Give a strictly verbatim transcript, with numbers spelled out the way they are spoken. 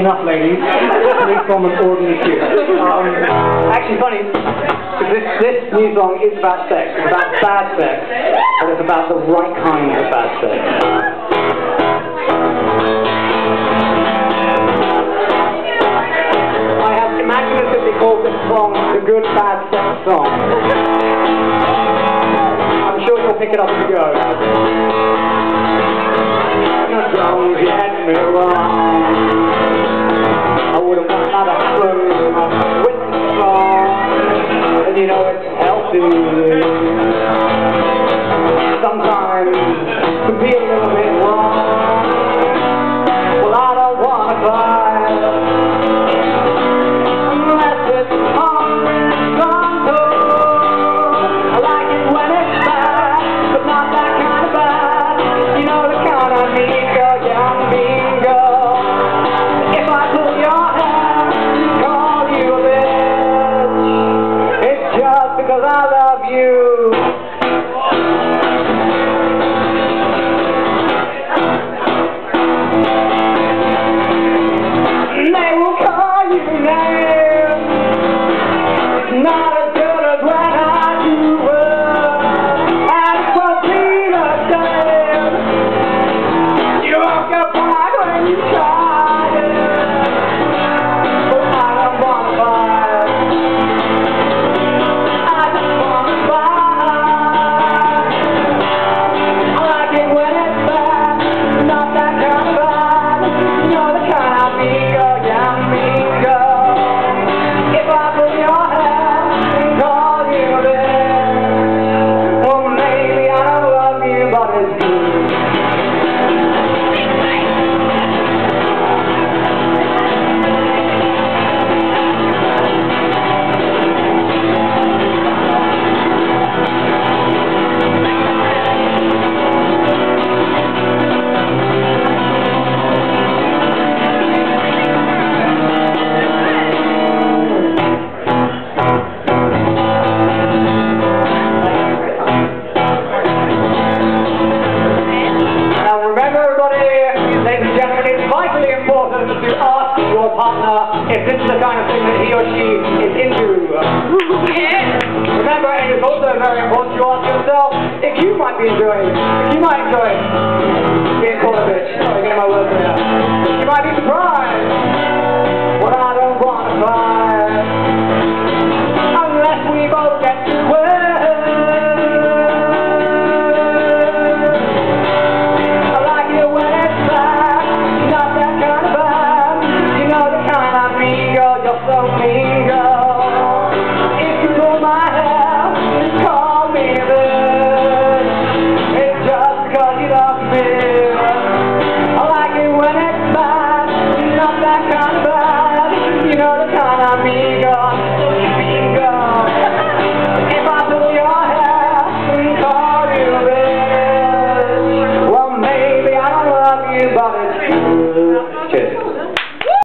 enough, ladies. Please form an ordinary queue. Um, actually, funny, this, this new song is about sex. It's about bad sex, but it's about the right kind of bad sex. Called this song the Good Bad Sex Song. I'm sure you'll pick it up as you go. Don't get me wrong, I wouldn't have had a clue with the song, and you know it's healthy. Sometimes it can be a little bit wrong. Well, I don't want to cry. If this is the kind of thing that he or she is into. Remember, it is also very important to ask yourself if you might be enjoying it. If you might enjoy it. Being called a bitch. Sorry, get my words right now.